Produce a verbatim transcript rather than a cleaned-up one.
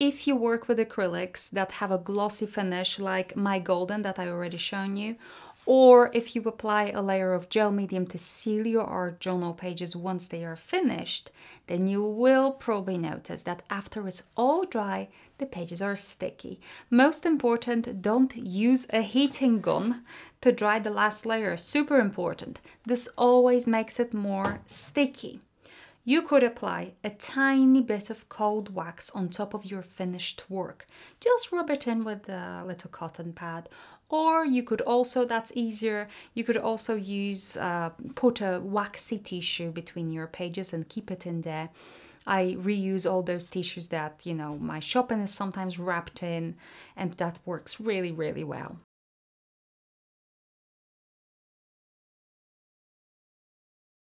If you work with acrylics that have a glossy finish like my golden that I already shown you, or if you apply a layer of gel medium to seal your art journal pages once they are finished, then you will probably notice that after it's all dry, the pages are sticky. Most important, don't use a heating gun to dry the last layer. Super important. This always makes it more sticky. You could apply a tiny bit of cold wax on top of your finished work. Just rub it in with a little cotton pad. Or you could also, that's easier, you could also use, uh, put a waxy tissue between your pages and keep it in there. I reuse all those tissues that, you know, my shopping is sometimes wrapped in, and that works really, really well.